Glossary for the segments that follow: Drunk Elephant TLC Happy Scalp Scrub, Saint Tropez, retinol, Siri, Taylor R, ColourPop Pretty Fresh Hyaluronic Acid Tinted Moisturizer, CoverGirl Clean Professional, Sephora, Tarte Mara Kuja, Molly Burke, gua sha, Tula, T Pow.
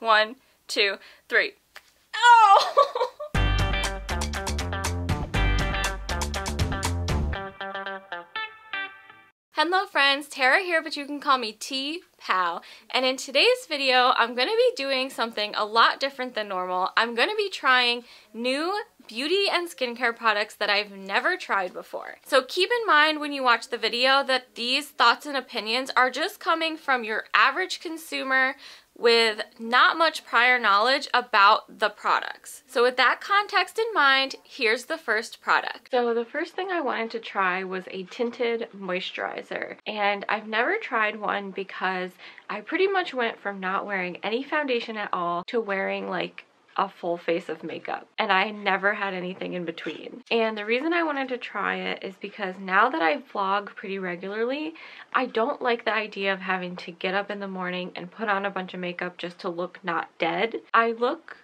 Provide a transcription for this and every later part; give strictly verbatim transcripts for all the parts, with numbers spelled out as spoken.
One, two, three. Oh! Hello friends, Tara here, but you can call me T Pow, and in today's video I'm going to be doing something a lot different than normal. I'm going to be trying new beauty and skincare products that I've never tried before. So keep in mind when you watch the video that these thoughts and opinions are just coming from your average consumer with not much prior knowledge about the products. So with that context in mind, here's the first product. So the first thing I wanted to try was a tinted moisturizer, and I've never tried one because I pretty much went from not wearing any foundation at all to wearing like a full face of makeup, and I never had anything in between. And the reason I wanted to try it is because now that I vlog pretty regularly, I don't like the idea of having to get up in the morning and put on a bunch of makeup just to look not dead. I look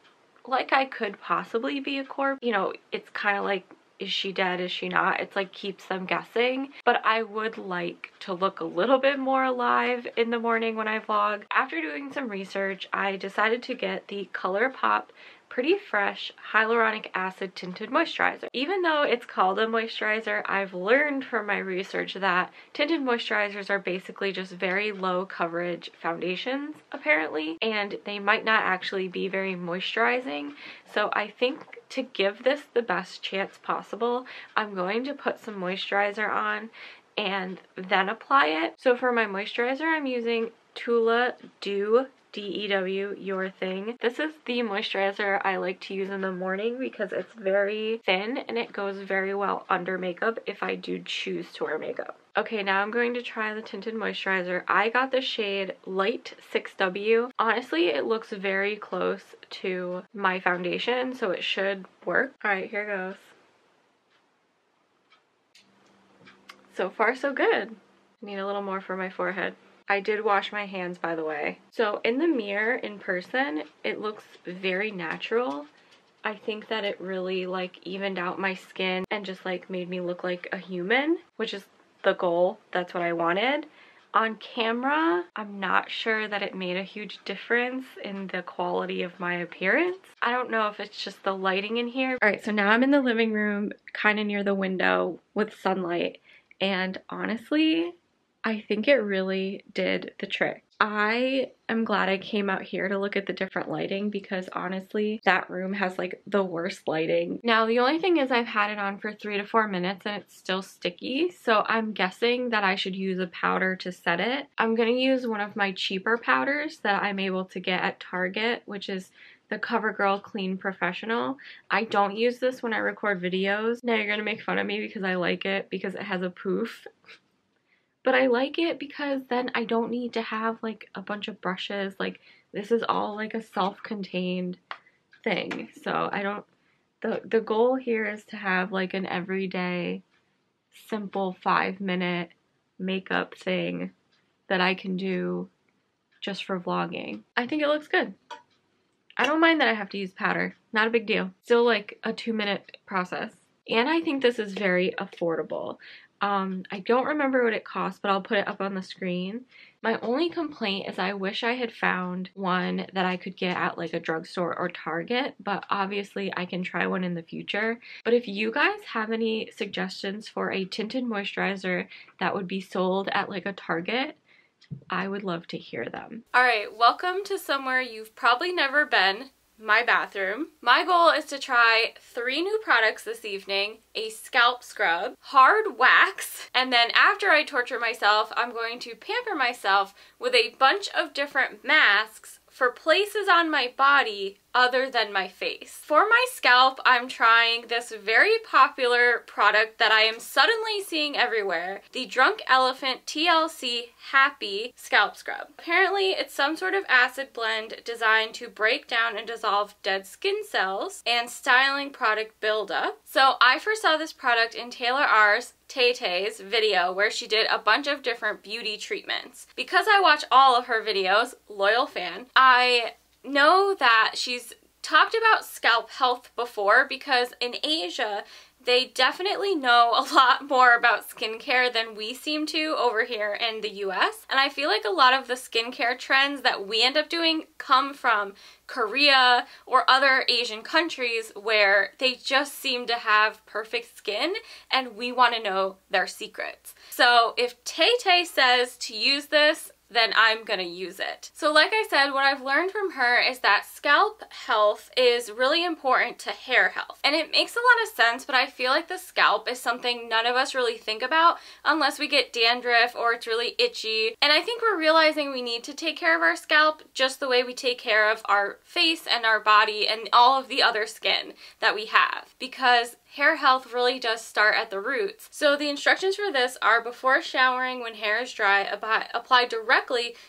like I could possibly be a corpse. You know, it's kind of like, is she dead, is she not? It's like keeps them guessing, but I would like to look a little bit more alive in the morning when I vlog. After doing some research, I decided to get the ColourPop Pretty Fresh Hyaluronic Acid Tinted Moisturizer. Even though it's called a moisturizer, I've learned from my research that tinted moisturizers are basically just very low coverage foundations, apparently, and they might not actually be very moisturizing. So I think to give this the best chance possible, I'm going to put some moisturizer on and then apply it. So for my moisturizer, I'm using Tula Do D E W Your Thing. This is the moisturizer I like to use in the morning because it's very thin and it goes very well under makeup if I do choose to wear makeup. Okay, now I'm going to try the tinted moisturizer. I got the shade Light six W. Honestly, it looks very close to my foundation, so it should work. All right, here goes. So far, so good. I need a little more for my forehead. I did wash my hands, by the way. So in the mirror, in person, it looks very natural. I think that it really like evened out my skin and just like made me look like a human, which is the goal. That's what I wanted. On camera, I'm not sure that it made a huge difference in the quality of my appearance. I don't know if it's just the lighting in here. All right, so now I'm in the living room, kind of near the window with sunlight, and honestly, I think it really did the trick. I am glad I came out here to look at the different lighting because honestly, that room has like the worst lighting. Now, the only thing is I've had it on for three to four minutes and it's still sticky. So I'm guessing that I should use a powder to set it. I'm gonna use one of my cheaper powders that I'm able to get at Target, which is the CoverGirl Clean Professional. I don't use this when I record videos. Now you're gonna make fun of me because I like it because it has a poof. But I like it because then I don't need to have like a bunch of brushes. Like this is all like a self-contained thing. So I don't, the, the goal here is to have like an everyday simple five minute makeup thing that I can do just for vlogging. I think it looks good. I don't mind that I have to use powder, not a big deal. Still like a two minute process. And I think this is very affordable. Um, I don't remember what it costs, but I'll put it up on the screen. My only complaint is I wish I had found one that I could get at like a drugstore or Target, but obviously I can try one in the future. But if you guys have any suggestions for a tinted moisturizer that would be sold at like a Target, I would love to hear them. All right, welcome to somewhere you've probably never been. My bathroom. My goal is to try three new products this evening, a scalp scrub, hard wax, and then after I torture myself, I'm going to pamper myself with a bunch of different masks for places on my body other than my face. For my scalp, I'm trying this very popular product that I am suddenly seeing everywhere, the Drunk Elephant T L C Happy Scalp Scrub. Apparently, it's some sort of acid blend designed to break down and dissolve dead skin cells and styling product buildup. So I first saw this product in Taylor R's Tay-Tay's video where she did a bunch of different beauty treatments. Because I watch all of her videos, loyal fan, I know that she's talked about scalp health before because in Asia They definitely know a lot more about skincare than we seem to over here in the U S. And I feel like a lot of the skincare trends that we end up doing come from Korea or other Asian countries where they just seem to have perfect skin and we want to know their secrets. So if Tay Tay says to use this, then I'm gonna use it. So like I said, what I've learned from her is that scalp health is really important to hair health. And it makes a lot of sense, but I feel like the scalp is something none of us really think about unless we get dandruff or it's really itchy. And I think we're realizing we need to take care of our scalp just the way we take care of our face and our body and all of the other skin that we have, because hair health really does start at the roots. So the instructions for this are: before showering, when hair is dry, apply directly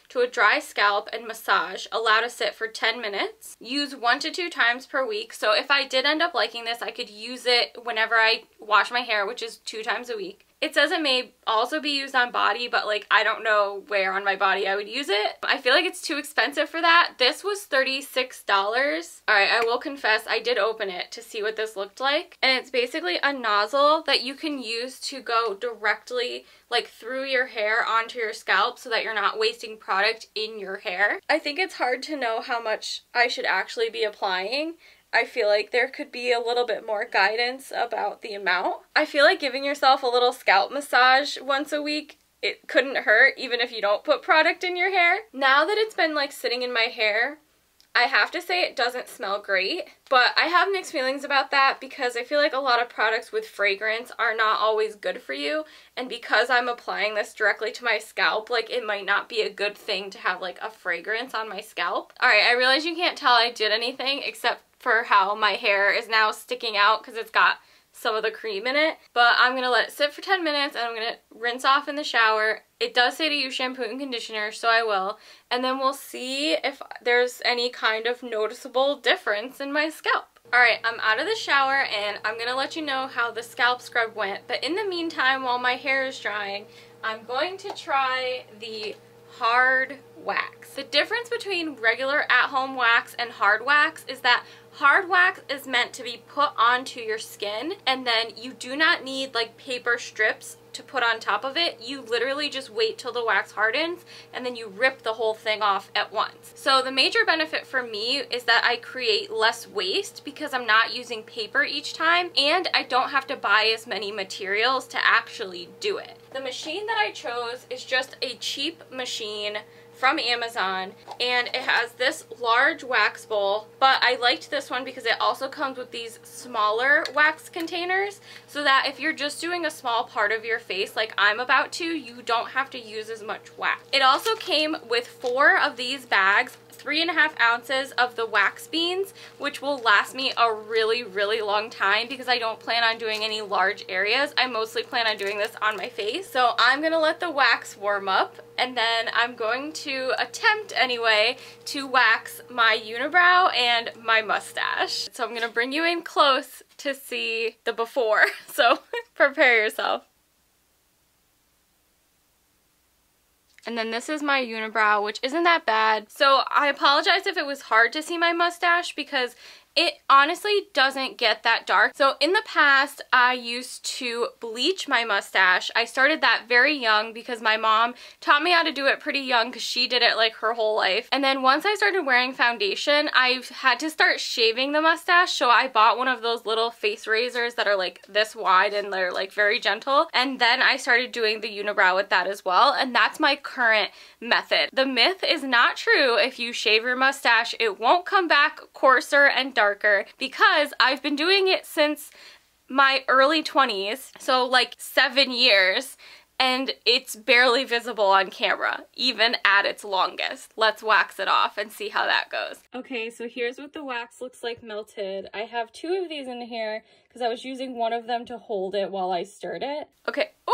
to a dry scalp and massage. Allow to sit for ten minutes. Use one to two times per week. So if I did end up liking this, I could use it whenever I wash my hair, which is two times a week. It says it may also be used on body, but like I don't know where on my body I would use it. I feel like it's too expensive for that. This was thirty-six dollars. Alright, I will confess I did open it to see what this looked like. And it's basically a nozzle that you can use to go directly like through your hair onto your scalp so that you're not wasting product in your hair. I think it's hard to know how much I should actually be applying. I feel like there could be a little bit more guidance about the amount. I feel like giving yourself a little scalp massage once a week, it couldn't hurt even if you don't put product in your hair. Now that it's been like sitting in my hair, I have to say it doesn't smell great, but I have mixed feelings about that because I feel like a lot of products with fragrance are not always good for you, and because I'm applying this directly to my scalp, like it might not be a good thing to have like a fragrance on my scalp. Alright, I realize you can't tell I did anything except for how my hair is now sticking out because it's got some of the cream in it. But I'm going to let it sit for ten minutes and I'm going to rinse off in the shower. It does say to use shampoo and conditioner, so I will. And then we'll see if there's any kind of noticeable difference in my scalp. Alright, I'm out of the shower and I'm going to let you know how the scalp scrub went. But in the meantime, while my hair is drying, I'm going to try the hard wax. The difference between regular at-home wax and hard wax is that hard wax is meant to be put onto your skin, and then you do not need like paper strips to put on top of it. You literally just wait till the wax hardens and then you rip the whole thing off at once. So the major benefit for me is that I create less waste because I'm not using paper each time, and I don't have to buy as many materials to actually do it. The machine that I chose is just a cheap machine from Amazon, and it has this large wax bowl, but I liked this one because it also comes with these smaller wax containers so that if you're just doing a small part of your face like I'm about to, you don't have to use as much wax. It also came with four of these bags, three and a half ounces of the wax beans, which will last me a really really long time because I don't plan on doing any large areas. I mostly plan on doing this on my face. So I'm gonna let the wax warm up, and then I'm going to attempt anyway to wax my unibrow and my mustache. So I'm gonna bring you in close to see the before, so prepare yourself. And then this is my unibrow, which isn't that bad. So I apologize if it was hard to see my mustache because it honestly doesn't get that dark. So in the past, I used to bleach my mustache. I started that very young because my mom taught me how to do it pretty young because she did it like her whole life. And then once I started wearing foundation, I've had to start shaving the mustache. So I bought one of those little face razors that are like this wide and they're like very gentle. And then I started doing the unibrow with that as well. And that's my current method. The myth is not true. If you shave your mustache, it won't come back coarser and darker. Darker because I've been doing it since my early twenties, so like seven years, and it's barely visible on camera, even at its longest. Let's wax it off and see how that goes. Okay, so here's what the wax looks like melted. I have two of these in here because I was using one of them to hold it while I stirred it. Okay, oh!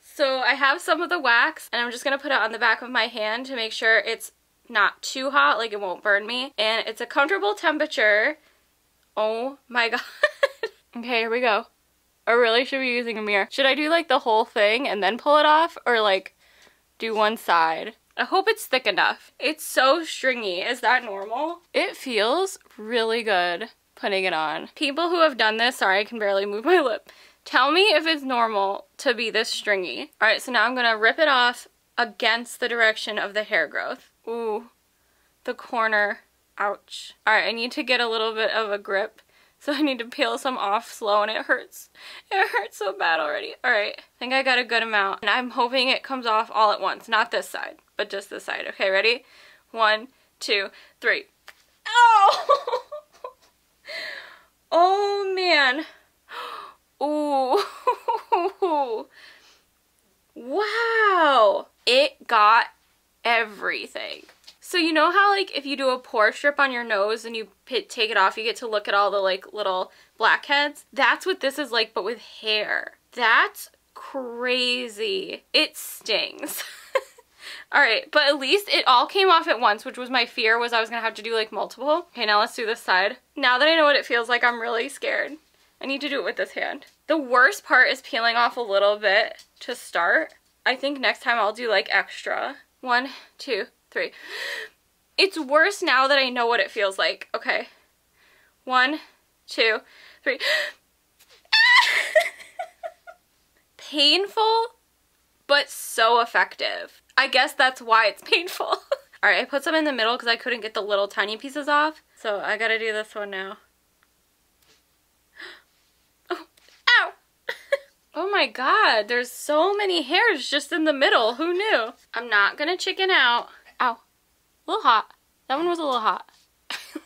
So I have some of the wax, and I'm just gonna put it on the back of my hand to make sure it's not too hot, like it won't burn me. And it's a comfortable temperature. Oh my god. Okay, here we go. I really should be using a mirror. Should I do like the whole thing and then pull it off, or like do one side? I hope it's thick enough. It's so stringy. Is that normal? It feels really good. putting it on. People who have done this, sorry I can barely move my lip, tell me if it's normal to be this stringy. All right, so now I'm gonna rip it off against the direction of the hair growth. Ooh, the corner, ouch. All right, I need to get a little bit of a grip. So I need to peel some off slow, and it hurts. It hurts so bad already. All right, I think I got a good amount, and I'm hoping it comes off all at once. Not this side, but just this side. Okay, ready? One, two, three. Oh! Oh, man. Ooh. Wow. It got everything. So you know how, like, if you do a pore strip on your nose and you p take it off, you get to look at all the, like, little blackheads? That's what this is like, but with hair. That's crazy. It stings. All right, but at least it all came off at once, which was my fear, was I was gonna have to do, like, multiple. Okay, now let's do this side. Now that I know what it feels like, I'm really scared. I need to do it with this hand. The worst part is peeling off a little bit to start. I think next time I'll do, like, extra. One, two, three. It's worse now that I know what it feels like. Okay. One, two, three. Painful, but so effective. I guess that's why it's painful. All right, I put some in the middle because I couldn't get the little tiny pieces off. So I gotta do this one now. Oh, ow! Oh my God, there's so many hairs just in the middle. Who knew? I'm not gonna chicken out. Ow. A little hot. That one was a little hot.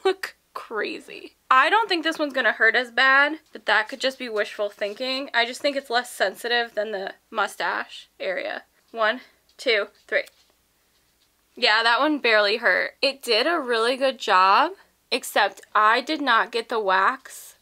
Look crazy. I don't think this one's gonna hurt as bad, but that could just be wishful thinking. I just think it's less sensitive than the mustache area. One, two, three. Yeah, that one barely hurt. It did a really good job, except I did not get the wax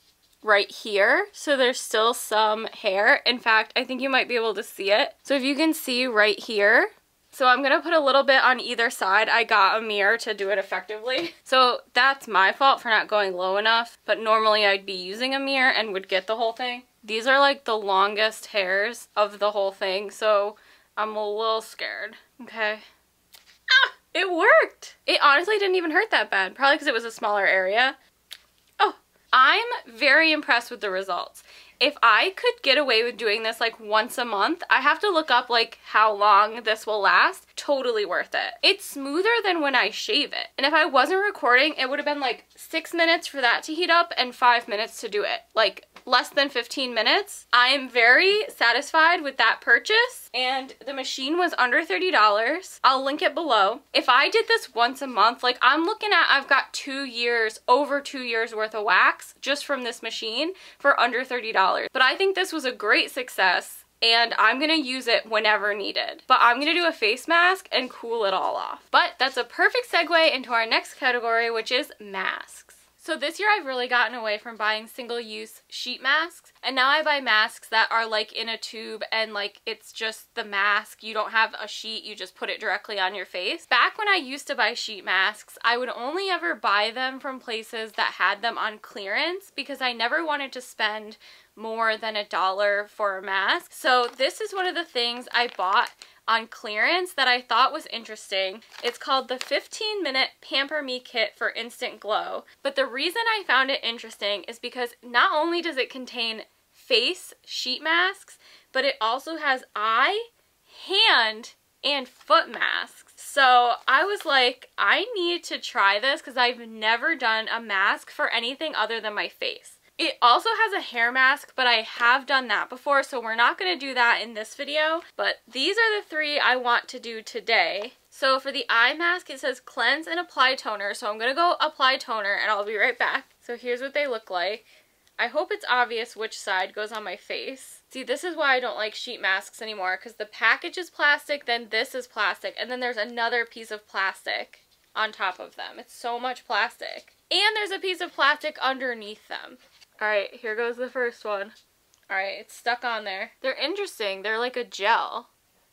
right here, so there's still some hair. In fact, I think you might be able to see it. So if you can see right here, so I'm gonna put a little bit on either side. I got a mirror to do it effectively. So that's my fault for not going low enough, but normally I'd be using a mirror and would get the whole thing. These are like the longest hairs of the whole thing, so I'm a little scared. Okay. Ah! It worked! It honestly didn't even hurt that bad, probably because it was a smaller area. Oh, I'm very impressed with the results. If I could get away with doing this like once a month, I have to look up like how long this will last. Totally worth it. It's smoother than when I shave it. And if I wasn't recording, it would have been like six minutes for that to heat up and five minutes to do it. Like less than fifteen minutes. I am very satisfied with that purchase, and the machine was under thirty dollars. I'll link it below. If I did this once a month, like I'm looking at, I've got two years, over two years worth of wax just from this machine for under thirty dollars. But I think this was a great success, and I'm gonna use it whenever needed. But I'm gonna do a face mask and cool it all off. But that's a perfect segue into our next category, which is masks. So this year I've really gotten away from buying single-use sheet masks, and now I buy masks that are like in a tube and like it's just the mask. You don't have a sheet, you just put it directly on your face. Back when I used to buy sheet masks, I would only ever buy them from places that had them on clearance because I never wanted to spend more than a dollar for a mask. So this is one of the things I bought on clearance that I thought was interesting. It's called the fifteen minute Pamper Me Kit for Instant Glow. But the reason I found it interesting is because not only does it contain face sheet masks, but it also has eye, hand, and foot masks. So I was like, I need to try this because I've never done a mask for anything other than my face. It also has a hair mask, but I have done that before, so we're not going to do that in this video. But these are the three I want to do today. So for the eye mask, it says cleanse and apply toner. So I'm going to go apply toner, and I'll be right back. So here's what they look like. I hope it's obvious which side goes on my face. See, this is why I don't like sheet masks anymore, because the package is plastic, then this is plastic, and then there's another piece of plastic on top of them. It's so much plastic. And there's a piece of plastic underneath them. Alright, here goes the first one. Alright, it's stuck on there. They're interesting. They're like a gel.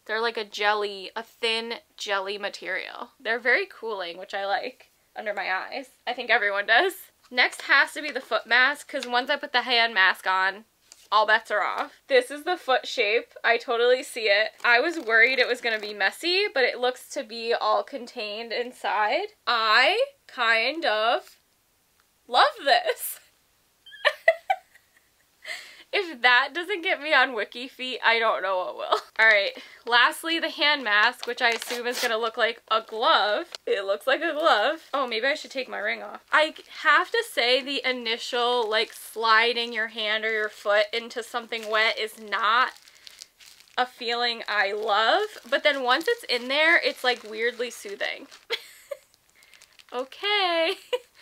They're like a jelly, a thin jelly material. They're very cooling, which I like, under my eyes. I think everyone does. Next has to be the foot mask, because once I put the hand mask on, all bets are off. This is the foot shape. I totally see it. I was worried it was going to be messy, but it looks to be all contained inside. I kind of love this. If that doesn't get me on wiki feet, I don't know what will. Alright, lastly the hand mask, which I assume is going to look like a glove. It looks like a glove. Oh, maybe I should take my ring off. I have to say the initial like sliding your hand or your foot into something wet is not a feeling I love, but then once it's in there, it's like weirdly soothing. Okay.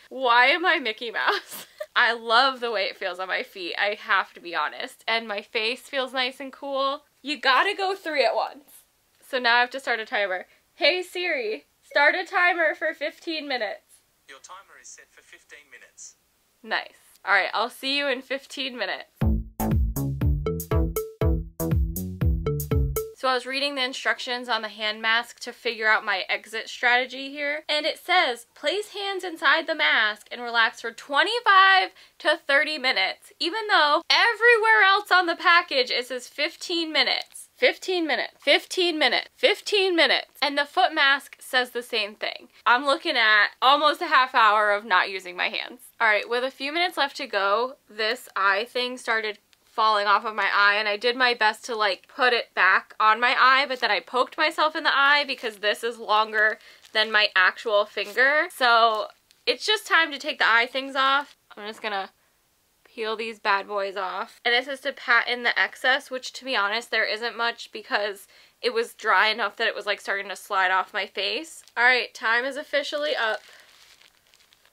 Why am I Mickey Mouse? I love the way it feels on my feet, I have to be honest. And my face feels nice and cool. You gotta go three at once. So now I have to start a timer. Hey Siri, start a timer for fifteen minutes. Your timer is set for fifteen minutes. Nice. Alright, I'll see you in fifteen minutes. So I was reading the instructions on the hand mask to figure out my exit strategy here, and it says place hands inside the mask and relax for twenty-five to thirty minutes, even though everywhere else on the package it says fifteen minutes, fifteen minutes, fifteen minutes, fifteen minutes, and the foot mask says the same thing. I'm looking at almost a half hour of not using my hands. Alright, with a few minutes left to go, this eye thing started falling off of my eye, and I did my best to like put it back on my eye, but then I poked myself in the eye because this is longer than my actual finger. So it's just time to take the eye things off. I'm just gonna peel these bad boys off. And this is to pat in the excess, which to be honest there isn't much because it was dry enough that it was like starting to slide off my face. Alright, time is officially up.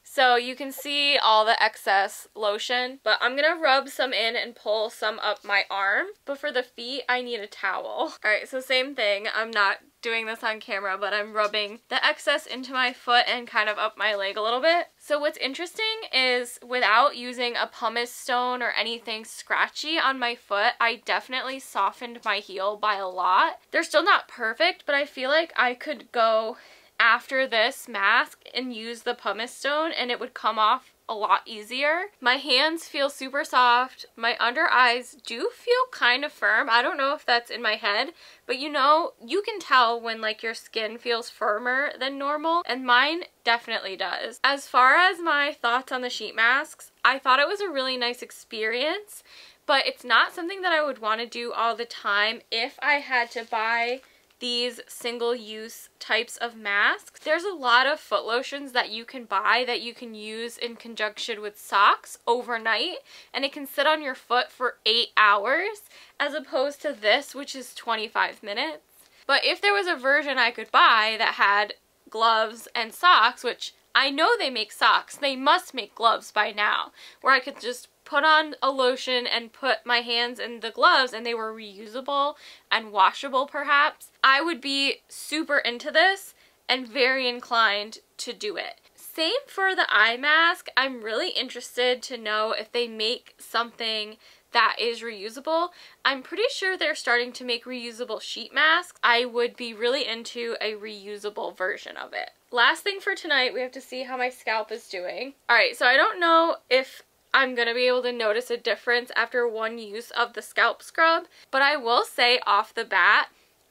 So you can see all the excess lotion, but I'm gonna rub some in and pull some up my arm. But for the feet, I need a towel. Alright, so same thing. I'm not doing this on camera, but I'm rubbing the excess into my foot and kind of up my leg a little bit. So what's interesting is without using a pumice stone or anything scratchy on my foot, I definitely softened my heel by a lot. They're still not perfect, but I feel like I could go after this mask and use the pumice stone and it would come off a lot easier. My hands feel super soft. My under eyes do feel kind of firm. I don't know if that's in my head, but you know, you can tell when like your skin feels firmer than normal, and mine definitely does. As far as my thoughts on the sheet masks, I thought it was a really nice experience, but it's not something that I would want to do all the time if I had to buy these single-use types of masks. There's a lot of foot lotions that you can buy that you can use in conjunction with socks overnight, and it can sit on your foot for eight hours as opposed to this, which is twenty-five minutes. But if there was a version I could buy that had gloves and socks, which I know they make socks, they must make gloves by now, where I could just put on a lotion and put my hands in the gloves and they were reusable and washable perhaps, I would be super into this and very inclined to do it. Same for the eye mask. I'm really interested to know if they make something that is reusable. I'm pretty sure they're starting to make reusable sheet masks. I would be really into a reusable version of it. Last thing for tonight, we have to see how my scalp is doing. Alright, so I don't know if I'm going to be able to notice a difference after one use of the scalp scrub, but I will say off the bat,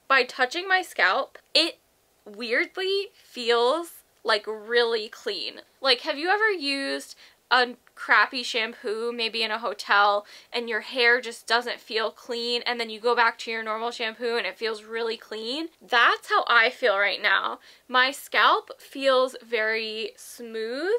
by touching my scalp, it weirdly feels like really clean. Like, have you ever used a crappy shampoo maybe in a hotel and your hair just doesn't feel clean, and then you go back to your normal shampoo and it feels really clean? That's how I feel right now. My scalp feels very smooth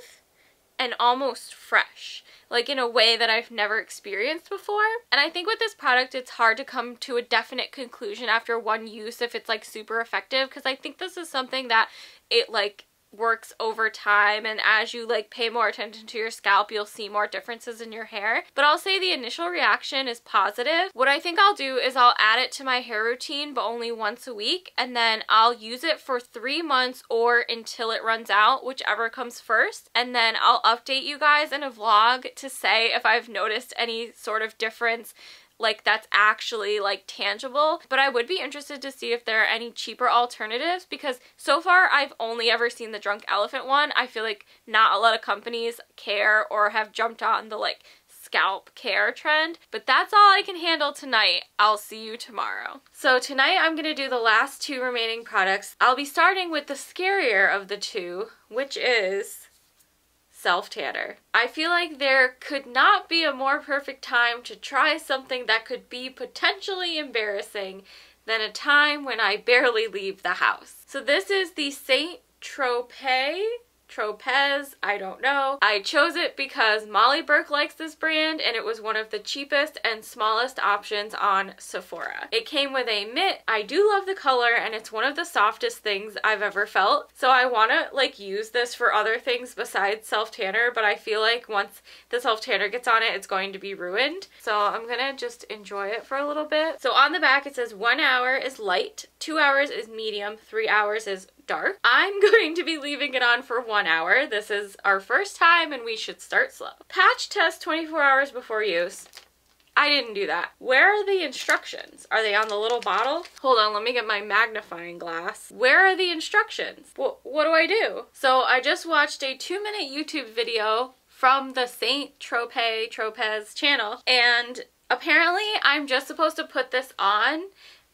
and almost fresh, like in a way that I've never experienced before. And I think with this product it's hard to come to a definite conclusion after one use if it's like super effective, because I think this is something that it like works over time, and as you like pay more attention to your scalp you'll see more differences in your hair. But I'll say the initial reaction is positive. What I think I'll do is I'll add it to my hair routine, but only once a week, and then I'll use it for three months or until it runs out, whichever comes first, and then I'll update you guys in a vlog to say if I've noticed any sort of difference like that's actually like tangible. But I would be interested to see if there are any cheaper alternatives, because so far I've only ever seen the Drunk Elephant one. I feel like not a lot of companies care or have jumped on the like scalp care trend. But that's all I can handle tonight. I'll see you tomorrow. So tonight I'm gonna do the last two remaining products. I'll be starting with the scarier of the two, which is self-tanner. I feel like there could not be a more perfect time to try something that could be potentially embarrassing than a time when I barely leave the house. So this is the Saint Tropez. Tropez, I don't know. I chose it because Molly Burke likes this brand and it was one of the cheapest and smallest options on Sephora. It came with a mitt. I do love the color and it's one of the softest things I've ever felt. So I want to like use this for other things besides self-tanner, but I feel like once the self-tanner gets on it, it's going to be ruined. So I'm gonna just enjoy it for a little bit. So on the back it says one hour is light, two hours is medium, three hours is dark. I'm going to be leaving it on for one hour. This is our first time and we should start slow. Patch test twenty-four hours before use. I didn't do that. Where are the instructions? Are they on the little bottle? Hold on, let me get my magnifying glass. Where are the instructions? Well, what do I do? So I just watched a two minute YouTube video from the Saint Tropez Tropez channel, and apparently I'm just supposed to put this on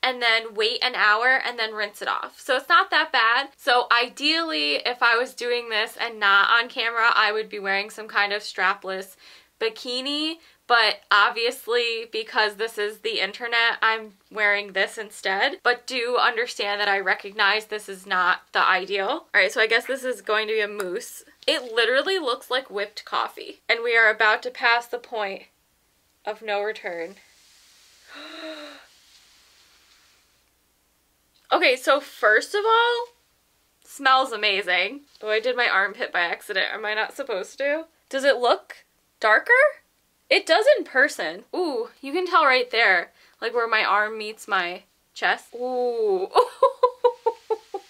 and then wait an hour and then rinse it off. So it's not that bad. So ideally, if I was doing this and not on camera, I would be wearing some kind of strapless bikini, but obviously because this is the internet, I'm wearing this instead. But do understand that I recognize this is not the ideal. All right, so I guess this is going to be a mousse. It literally looks like whipped coffee, and we are about to pass the point of no return. Okay, so first of all, smells amazing. Oh, I did my armpit by accident. Am I not supposed to? Does it look darker? It does in person. Ooh, you can tell right there, like where my arm meets my chest. Ooh.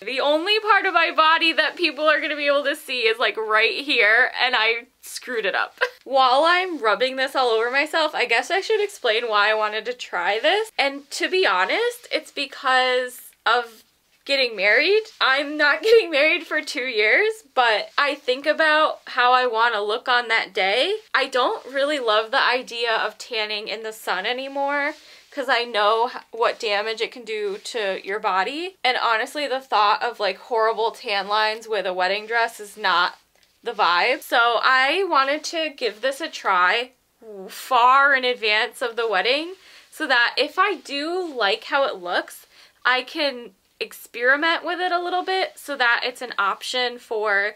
The only part of my body that people are gonna be able to see is like right here, and I screwed it up. While I'm rubbing this all over myself, I guess I should explain why I wanted to try this. And to be honest, it's because of getting married. I'm not getting married for two years, but I think about how I want to look on that day. I don't really love the idea of tanning in the sun anymore because I know what damage it can do to your body. And honestly, the thought of like horrible tan lines with a wedding dress is not the vibe. So I wanted to give this a try far in advance of the wedding so that if I do like how it looks, I can experiment with it a little bit so that it's an option for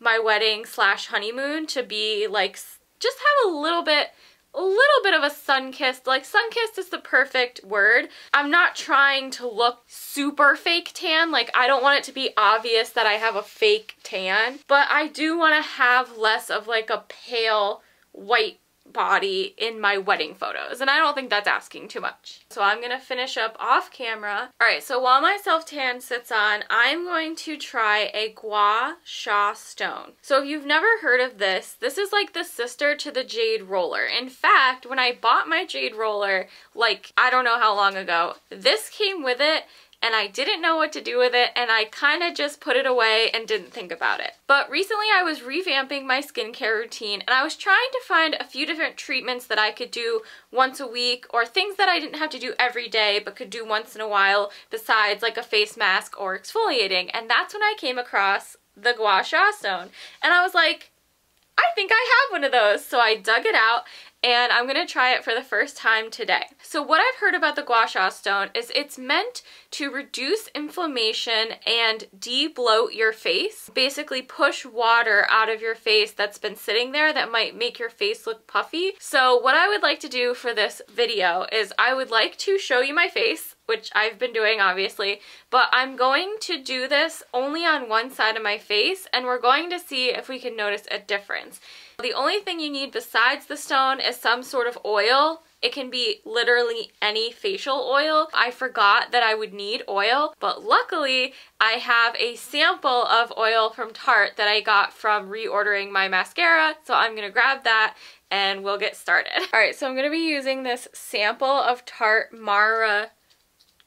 my wedding slash honeymoon to be like, just have a little bit, a little bit of a sun-kissed, like sun-kissed is the perfect word. I'm not trying to look super fake tan. Like I don't want it to be obvious that I have a fake tan, but I do want to have less of like a pale white body in my wedding photos, and I don't think that's asking too much. So I'm gonna finish up off camera. All right, so while my self-tan sits on, I'm going to try a gua sha stone. So if you've never heard of this, this is like the sister to the jade roller. In fact, when I bought my jade roller, like I don't know how long ago, this came with it, and I didn't know what to do with it, and I kind of just put it away and didn't think about it. But recently I was revamping my skincare routine, and I was trying to find a few different treatments that I could do once a week, or things that I didn't have to do every day but could do once in a while, besides like a face mask or exfoliating. And that's when I came across the gua sha stone, and I was like, I think I have one of those. So I dug it out, and I'm gonna try it for the first time today. So what I've heard about the gua sha stone is it's meant to reduce inflammation and de-bloat your face. Basically push water out of your face that's been sitting there that might make your face look puffy. So what I would like to do for this video is I would like to show you my face, which I've been doing obviously, but I'm going to do this only on one side of my face, and we're going to see if we can notice a difference. The only thing you need besides the stone is some sort of oil. It can be literally any facial oil. I forgot that I would need oil, but luckily I have a sample of oil from Tarte that I got from reordering my mascara, so I'm gonna grab that and we'll get started. All right, so I'm gonna be using this sample of Tarte Mara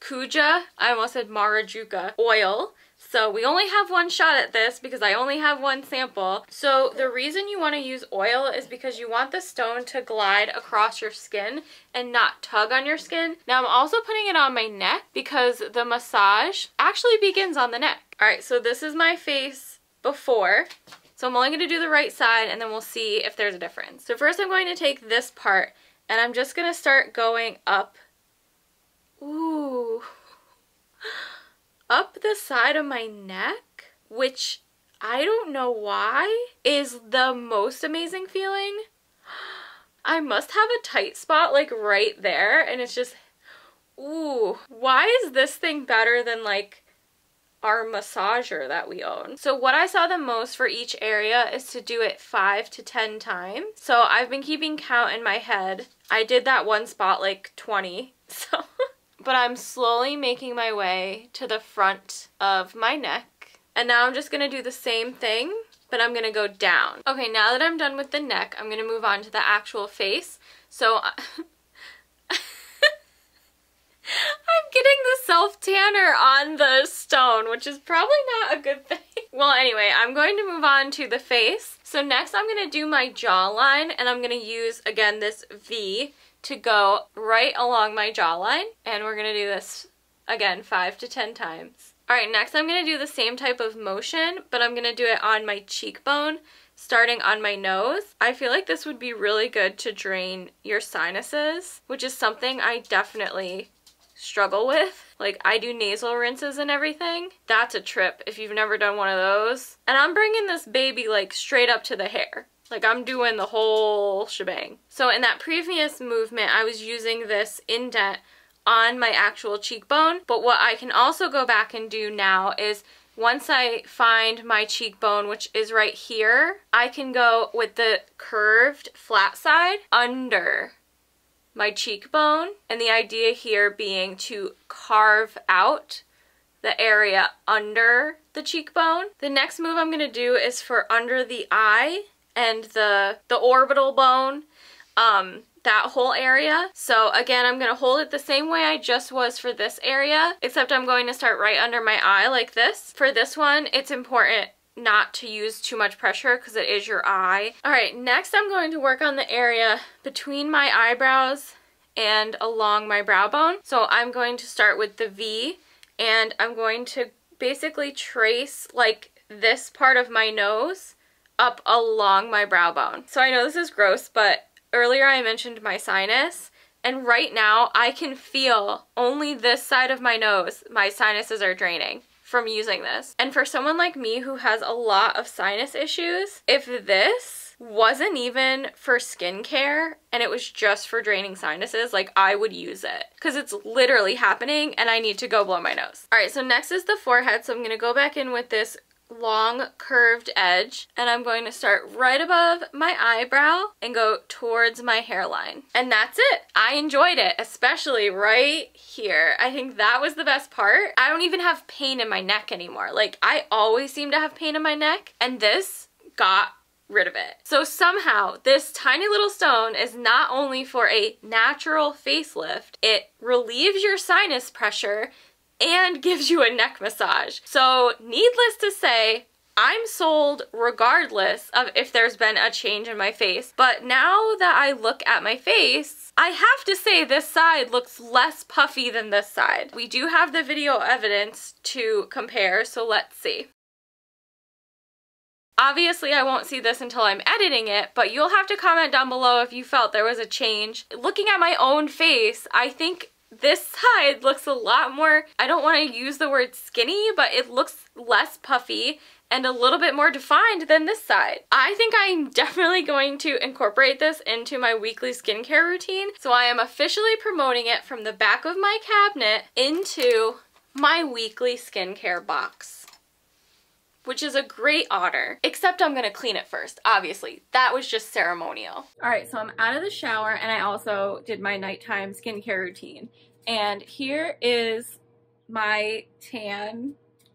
Kuja, I almost said Marajuka, oil. So we only have one shot at this because I only have one sample. So the reason you want to use oil is because you want the stone to glide across your skin and not tug on your skin. Now I'm also putting it on my neck because the massage actually begins on the neck. All right, so this is my face before. So I'm only going to do the right side and then we'll see if there's a difference. So first I'm going to take this part and I'm just going to start going up. Ooh. Up the side of my neck, which I don't know why is the most amazing feeling. I must have a tight spot like right there and it's just, ooh. Why is this thing better than like our massager that we own? So what I saw the most for each area is to do it five to ten times. So I've been keeping count in my head. I did that one spot like twenty, so. But I'm slowly making my way to the front of my neck. And now I'm just gonna do the same thing, but I'm gonna go down. Okay, now that I'm done with the neck, I'm gonna move on to the actual face. So I'm getting the self-tanner on the stone, which is probably not a good thing. Well, anyway, I'm going to move on to the face. So next I'm gonna do my jawline and I'm gonna use, again, this V to go right along my jawline. And we're gonna do this, again, five to ten times. All right, next I'm gonna do the same type of motion, but I'm gonna do it on my cheekbone, starting on my nose. I feel like this would be really good to drain your sinuses, which is something I definitely struggle with. Like, I do nasal rinses and everything. That's a trip if you've never done one of those. And I'm bringing this baby like straight up to the hair. Like, I'm doing the whole shebang. So in that previous movement, I was using this indent on my actual cheekbone. But what I can also go back and do now is once I find my cheekbone, which is right here, I can go with the curved flat side under my cheekbone. And the idea here being to carve out the area under the cheekbone. The next move I'm going to do is for under the eye and the, the orbital bone, um, that whole area. So again, I'm gonna hold it the same way I just was for this area, except I'm going to start right under my eye like this. For this one, it's important not to use too much pressure because it is your eye. All right, next I'm going to work on the area between my eyebrows and along my brow bone. So I'm going to start with the V and I'm going to basically trace like this part of my nose up along my brow bone. So I know this is gross, but earlier I mentioned my sinus, and right now I can feel only this side of my nose. My sinuses are draining from using this. And for someone like me who has a lot of sinus issues, if this wasn't even for skincare and it was just for draining sinuses, like, I would use it because it's literally happening and I need to go blow my nose. All right, so next is the forehead. So I'm gonna go back in with this long curved edge and I'm going to start right above my eyebrow and go towards my hairline. And that's it. I enjoyed it, especially right here. I think that was the best part. I don't even have pain in my neck anymore. Like, I always seem to have pain in my neck, and this got rid of it. So somehow this tiny little stone is not only for a natural facelift, it relieves your sinus pressure and gives you a neck massage. So needless to say, I'm sold regardless of if there's been a change in my face. But now that I look at my face, I have to say this side looks less puffy than this side. We do have the video evidence to compare, so let's see. Obviously, I won't see this until I'm editing it, but you'll have to comment down below if you felt there was a change. Looking at my own face, I think this side looks a lot more, I don't want to use the word skinny, but it looks less puffy and a little bit more defined than this side. I think I'm definitely going to incorporate this into my weekly skincare routine. So I am officially promoting it from the back of my cabinet into my weekly skincare box, which is a great honor, except I'm gonna clean it first, obviously. That was just ceremonial. All right, so I'm out of the shower and I also did my nighttime skincare routine. And here is my tan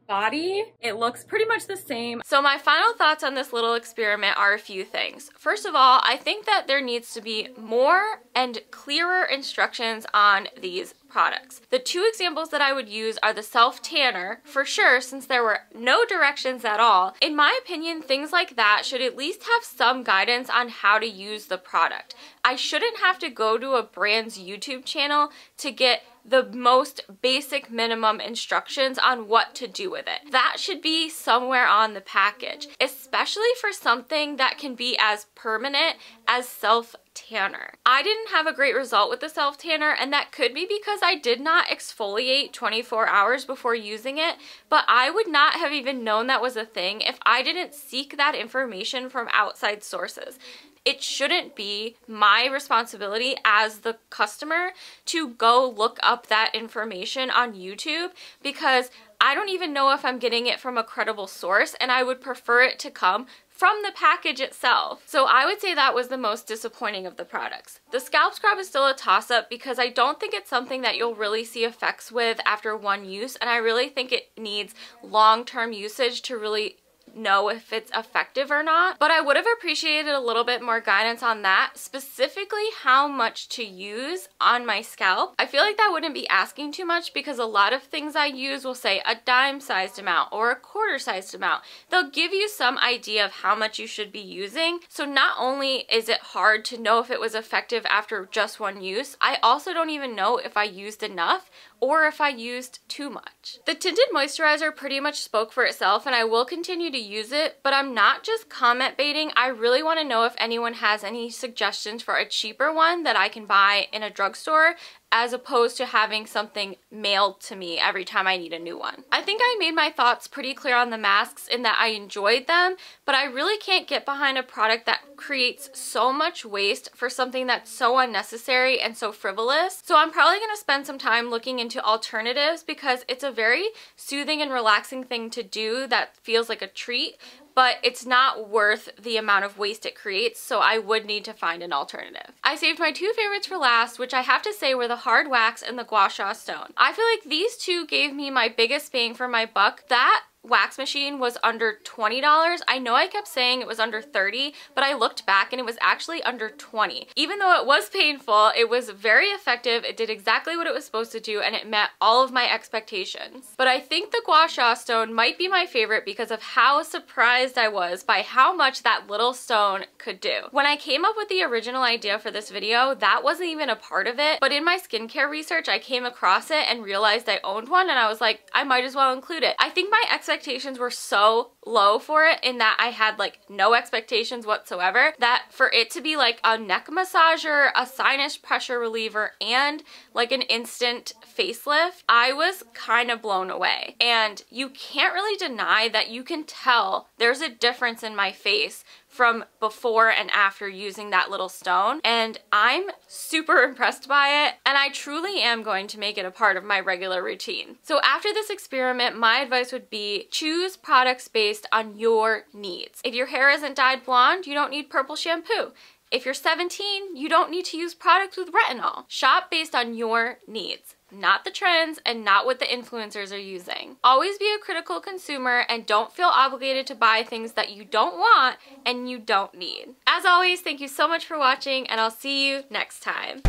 body. It looks pretty much the same. So my final thoughts on this little experiment are a few things. First of all, I think that there needs to be more and clearer instructions on these products. The two examples that I would use are the self tanner, for sure, since there were no directions at all. In my opinion, things like that should at least have some guidance on how to use the product. I shouldn't have to go to a brand's YouTube channel to get the most basic minimum instructions on what to do with it. That should be somewhere on the package, especially for something that can be as permanent as self-tanner. I didn't have a great result with the self-tanner, and that could be because I did not exfoliate twenty-four hours before using it, but I would not have even known that was a thing if I didn't seek that information from outside sources. It shouldn't be my responsibility as the customer to go look up that information on YouTube, because I don't even know if I'm getting it from a credible source, and I would prefer it to come from the package itself. So I would say that was the most disappointing of the products. The scalp scrub is still a toss-up because I don't think it's something that you'll really see effects with after one use, and I really think it needs long-term usage to really know if it's effective or not, but I would have appreciated a little bit more guidance on that, specifically how much to use on my scalp. I feel like that wouldn't be asking too much because a lot of things I use will say a dime-sized amount or a quarter-sized amount. They'll give you some idea of how much you should be using, so not only is it hard to know if it was effective after just one use, I also don't even know if I used enough or if I used too much. The tinted moisturizer pretty much spoke for itself, and I will continue to use it, but I'm not just comment baiting. I really want to know if anyone has any suggestions for a cheaper one that I can buy in a drugstore, as opposed to having something mailed to me every time I need a new one. I think I made my thoughts pretty clear on the masks in that I enjoyed them, but I really can't get behind a product that creates so much waste for something that's so unnecessary and so frivolous. So I'm probably gonna spend some time looking into alternatives, because it's a very soothing and relaxing thing to do that feels like a treat, but it's not worth the amount of waste it creates, so I would need to find an alternative. I saved my two favorites for last, which I have to say were the hard wax and the gua sha stone. I feel like these two gave me my biggest bang for my buck. That wax machine was under twenty dollars. I know I kept saying it was under thirty dollars, but I looked back and it was actually under twenty dollars. Even though it was painful, it was very effective. It did exactly what it was supposed to do, and it met all of my expectations. But I think the gua sha stone might be my favorite because of how surprised I was by how much that little stone could do. When I came up with the original idea for this video, that wasn't even a part of it, but in my skincare research, I came across it and realized I owned one, and I was like, I might as well include it. I think my expectations expectations were so low for it, in that I had like no expectations whatsoever, that for it to be like a neck massager, a sinus pressure reliever, and like an instant facelift, I was kind of blown away. And you can't really deny that you can tell there's a difference in my face from before and after using that little stone, and I'm super impressed by it, and I truly am going to make it a part of my regular routine. So after this experiment, my advice would be choose products based on your needs. If your hair isn't dyed blonde, you don't need purple shampoo. If you're seventeen, you don't need to use products with retinol. Shop based on your needs, not the trends and not what the influencers are using. Always be a critical consumer and don't feel obligated to buy things that you don't want and you don't need. As always, thank you so much for watching, and I'll see you next time.